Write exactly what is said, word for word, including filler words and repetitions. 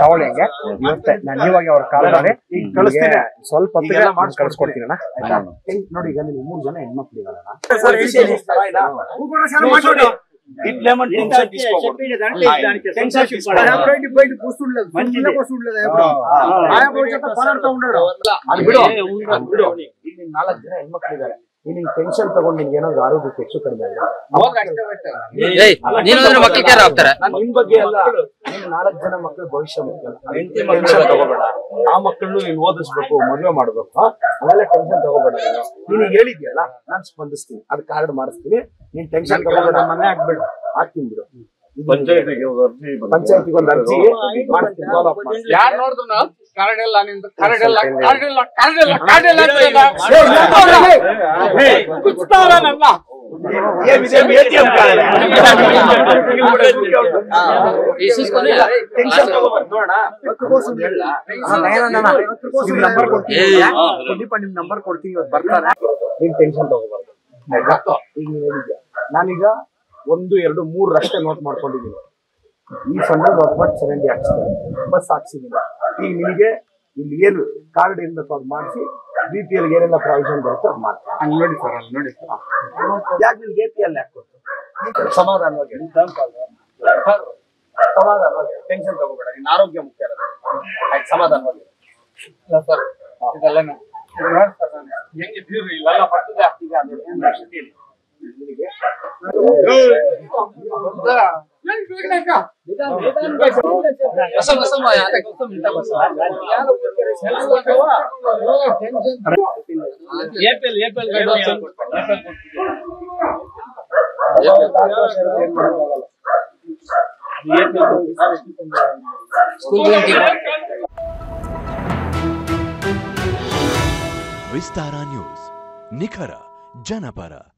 ತಗೊಳ್ಳಿ ಇವತ್ತೆ ನಾನು ಇವಾಗ ಅವರ ಕಾಲದಲ್ಲಿ ಕಳಿಸ್ತೀನಿ ಸ್ವಲ್ಪ ಹೊತ್ತಿಗೆ ಮಾಡಿ ಕಳಿಸ್ಕೊಡ್ತೀನಿ ಅಣ್ಣ ಆಯ್ತಾ ನೋಡಿ ಈಗ ನೀವು ಮೂರು ಜನ ಹೆಣ್ಮಕ್ಳು ಇದ್ದಾರಣ್ಣ ಸರ್ ವಿಶೇಷ ಇಲ್ಲ ಹೂಗಳು ಸರ್ ಮಾಡ್ಕೊಳ್ಳಿ ಇಟ್ ಲೆಮನ್ ಟೆನ್ಷನ್ ಡಿಸ್ಕೋರ್ಡ್ ದಾಂತೆ ಟೆನ್ಷನ್ ಡಿಸ್ಕೋರ್ಡ್ ಆಪರೇಟ್ ಬೈಟ್ ಕೂಸುಡ್ಲ ಮಂಜಿನ ಕೂಸುಡ್ಲ ಯಾರು ಆಯಾ ಬೋಚತ ಪನಾರ್ತಾ ಉಂಡಾಡು ಅಲ್ಲಿ ಬಿಡು ಬಿಡು ಇಲ್ಲಿ ನಾಲ್ಕು ಜನ ಹೆಣ್ಮಕ್ಳು ಇದ್ದಾರೆ ನಿನ್ನ ಟೆನ್ಷನ್ ತಗೊಂಡು ನಿಮಗೆ ಏನಾದರೂ ಆರೋಗ್ಯಕ್ಕೆ ಹೆಚ್ಚು ಕಡಿಮೆ ಆಗಿದೆ ಅವಾಗ ಅಷ್ಟೇ ಏಯ್ ನೀನಂದ್ರೆ ಮಕ್ಕಳ ಕೇರ್ ಆಗ್ತಾರೆ ನಾನು ನಿಮ್ಮ ಬಗ್ಗೆ ಅಲ್ಲ ನೀನು ನಾಲ್ಕು ಜನ ಮಕ್ಕಳ ಭವಿಷ್ಯ ಮುಖ್ಯ ಹೆಂಡತಿ ಮಕ್ಕಳ ತಗೋಬೇಡ ಆ ಮಕ್ಕಳನ್ನು ನೀನು ಓದಿಸಬೇಕು ಮದುವೆ ಮಾಡಬೇಕು ಅವೆಲ್ಲ ಟೆನ್ಷನ್ ತಗೋಬೇಡ ನೀನು ಹೇಳಿದ್ಯಲ್ಲ ನಾನು ಸ್ಪಂದಿಸ್ತೀನಿ ಅದು ಕಾರ್ಡ್ ಮಾಡಿಸ್ತೀನಿ ನೀನು ಟೆನ್ಷನ್ ತಗೋಬೇಡ ಮನೆ ಆಗ್ಬೇಡ ಆಗ್ತೀನಿ ಬಿಡು ಪಂಚಾಯತಿಗೆ ಒಂದು ಅರ್ಜಿ ಪಂಚಾಯತಿಗೆ ಒಂದು ಅರ್ಜಿ ಮಾಡ್ತೀನಿ ಫಾಲೋ ಅಪ್ ಮಾಡ್ತೀನಿ ಯಾರು ನೋಡಿದ್ರು ನಾನು ಕಾರ್ಡ್ ಎಲ್ಲ ನಿಂದ ಕಾರ್ಡ್ ಎಲ್ಲ ಕಾರ್ಡ್ ಎಲ್ಲ ಕಾರ್ಡ್ ಎಲ್ಲ ಕಾರ್ಡ್ ಎಲ್ಲ ಏ ಕುಚ್ತಾರ ನನ್ನ ये बीजेपी एटीएम का है इसी को नहीं टेंशन को मत ನೋಡೋಣ ಬಕ್ಕಕೋಸ್ ಅಂತ ಹೇಳಲ್ಲ ನಾನು ನಾನು ನಿಮ್ಮ ನಂಬರ್ ಕೊಡ್ತೀನಿ ಖಂಡಿತ ನಿಮ್ಮ ನಂಬರ್ ಕೊಡ್ತೀನಿ ಇವತ್ತು ಬರ್ತಾರೆ ನೀನು ಟೆನ್ಷನ್ ತಗೋಬಾರದು ಆಯ್ತಾ ಈಗ ನೀನು ಹೇಳಿದ್ಯಾ ನಾನೀಗ ಒಂದು ಎರಡು ಮೂರು ರಷ್ಟೇ ನೋಟ್ ಮಾಡ್ಕೊಂಡಿದ್ದೀನಿ ಈ ಫಂಡಲ್ ಡಾಕ್ಯುಮೆಂಟ್ ಚರಂಡಿ ಹಾಕ್ಸಿದೆ ಬಸ್ ಹಾಕ್ಸಿದ್ದೀನಿ ಈಗ ನಿಮಗೆ ಇಲ್ಲಿ ಏನು ಕಾರ್ಡ್ ಇಂದ ಅದು ಮಾಡಿಸಿ ಬಿ ಪಿ ಎಲ್ಗೆ ಏನೆಲ್ಲ ಪ್ರಾವಿಷನ್ ಬರುತ್ತೆ ಅದು ಮಾಡ್ತಾರೆ ಹಂಗೆ ನೋಡಿ ಸರ್ ಹಂಗೆ ನೋಡಿ ಯಾಕೆ ನಿಮ್ಗೆ ಎ ಪಿ ಎಲ್ ಯಾಕೆ ಕೊಡ್ತಾರೆ ಸಮಾಧಾನವಾಗಿ ಸಮಾಧಾನವಾಗಿ ಟೆನ್ಷನ್ ತಗೋಬೇಡ ನಿನ್ನ ಆರೋಗ್ಯ ಮುಖ್ಯ ಆಯ್ತು ಸಮಾಧಾನವಾಗಿ ಸರ್ ಇದೆಲ್ಲ ನೋಡಿ ಸರ್ ನಾನು ಹೆಂಗೆ ಬೀರು ಇಲ್ಲೆಲ್ಲ ಬರ್ತದೆ ಆಗ್ತಿದೆ ಅನ್ನೋದು ಏನು ವಿಸ್ತಾರ ನ್ಯೂಸ್ ನಿಖರ ಜನಪರ